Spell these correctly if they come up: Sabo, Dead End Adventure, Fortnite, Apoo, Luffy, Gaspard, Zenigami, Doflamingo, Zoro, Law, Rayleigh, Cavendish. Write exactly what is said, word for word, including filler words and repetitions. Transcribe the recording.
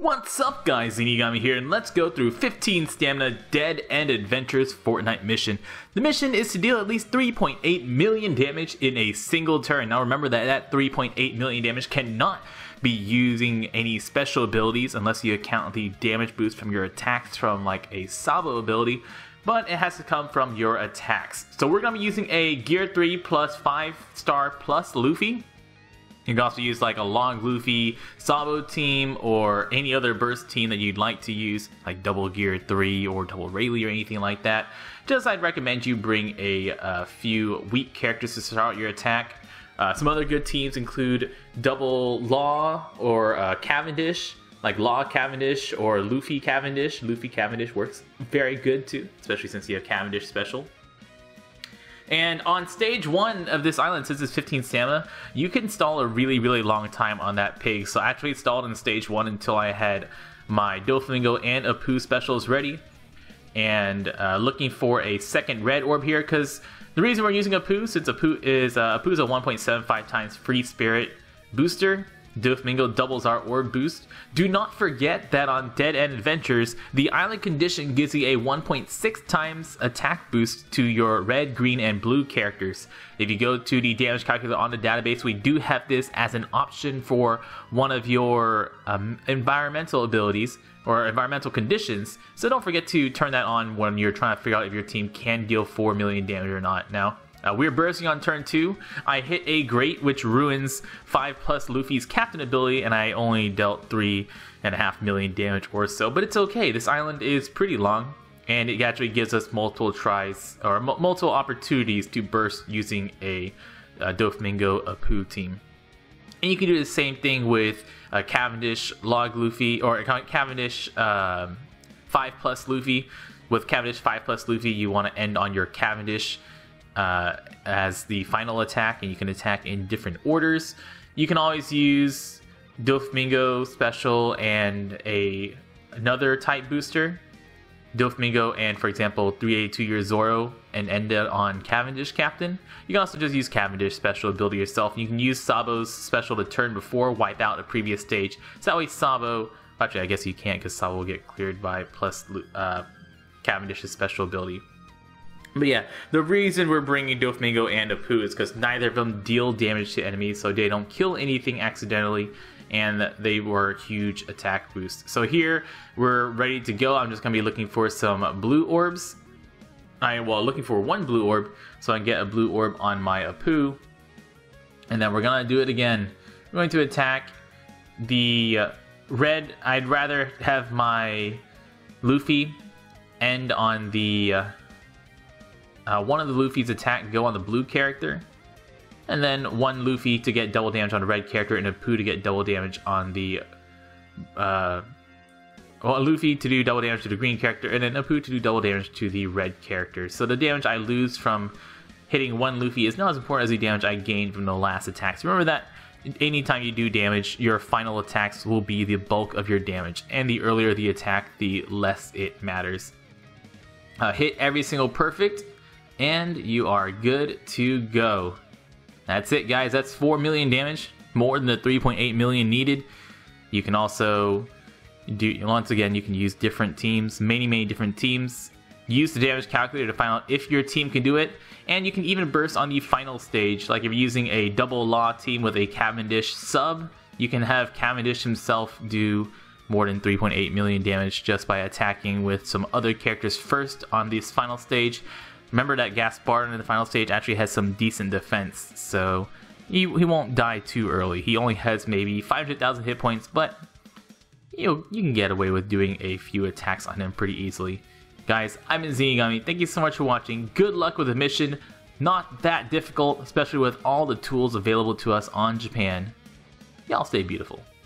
What's up guys, Zenigami here, and let's go through fifteen stamina Dead End Adventures Fortnite mission. The mission is to deal at least three point eight million damage in a single turn. Now remember that that three point eight million damage cannot be using any special abilities unless you account the damage boost from your attacks from like a Sabo ability, but it has to come from your attacks. So we're going to be using a Gear three plus five star plus Luffy. You can also use like a long Luffy Sabo team or any other burst team that you'd like to use, like double Gear three or double Rayleigh or anything like that. Just I'd recommend you bring a, a few weak characters to start your attack. Uh, some other good teams include double Law or uh, Cavendish, like Law Cavendish or Luffy Cavendish. Luffy Cavendish works very good too, especially since you have Cavendish special. And on stage one of this island, since it's fifteen stamina, you can stall a really, really long time on that pig. So I actually stalled in stage one until I had my Doflamingo and Apoo specials ready. And uh, looking for a second red orb here, because the reason we're using Apoo, since Apoo is uh, Apoo's a one point seven five times free spirit booster, Doflamingo doubles our orb boost. Do not forget that on Dead End Adventures, the island condition gives you a one point six times attack boost to your red, green, and blue characters. If you go to the damage calculator on the database, we do have this as an option for one of your um, environmental abilities or environmental conditions, so don't forget to turn that on when you're trying to figure out if your team can deal four million damage or not. Now, Uh, we're bursting on turn two. I hit a grate, which ruins five plus Luffy's captain ability, and I only dealt three and a half million damage or so. But it's okay. This island is pretty long, and it actually gives us multiple tries or multiple opportunities to burst using a uh, Doflamingo Apoo team. And you can do the same thing with uh, Cavendish Log Luffy or Cavendish uh, five plus Luffy. With Cavendish five plus Luffy, you want to end on your Cavendish Uh, as the final attack, and you can attack in different orders. You can always use Doflamingo special and a another type booster, Doflamingo and for example three eighty-two year Zoro, and end it on Cavendish captain. You can also just use Cavendish special ability yourself. You can use Sabo's special to turn before wipe out a previous stage, so that way Sabo, actually I guess you can't because Sabo will get cleared by plus uh, Cavendish's special ability. But yeah, the reason we're bringing Doflamingo and Apoo is because neither of them deal damage to enemies, so they don't kill anything accidentally, and they were huge attack boosts. So here, we're ready to go. I'm just going to be looking for some blue orbs. I am, well, looking for one blue orb, so I can get a blue orb on my Apoo. And then we're going to do it again. We're going to attack the uh, red. I'd rather have my Luffy end on the... Uh, Uh, one of the Luffy's attack go on the blue character, and then one Luffy to get double damage on the red character, and Apoo to get double damage on the... Uh, well, Luffy to do double damage to the green character, and then Apoo to do double damage to the red character. So the damage I lose from hitting one Luffy is not as important as the damage I gained from the last attacks. Remember that anytime you do damage, your final attacks will be the bulk of your damage, and the earlier the attack, the less it matters. Uh, hit every single perfect, and you are good to go. That's it guys, that's four million damage, more than the three point eight million needed. You can also, do once again, you can use different teams, many, many different teams. Use the damage calculator to find out if your team can do it, and you can even burst on the final stage. Like if you're using a double Law team with a Cavendish sub, you can have Cavendish himself do more than three point eight million damage just by attacking with some other characters first on this final stage. Remember that Gaspard in the final stage actually has some decent defense, so he, he won't die too early. He only has maybe five hundred thousand hit points, but you know, you can get away with doing a few attacks on him pretty easily. Guys, I've been Zenigami. Thank you so much for watching. Good luck with the mission. Not that difficult, especially with all the tools available to us on Japan. Y'all stay beautiful.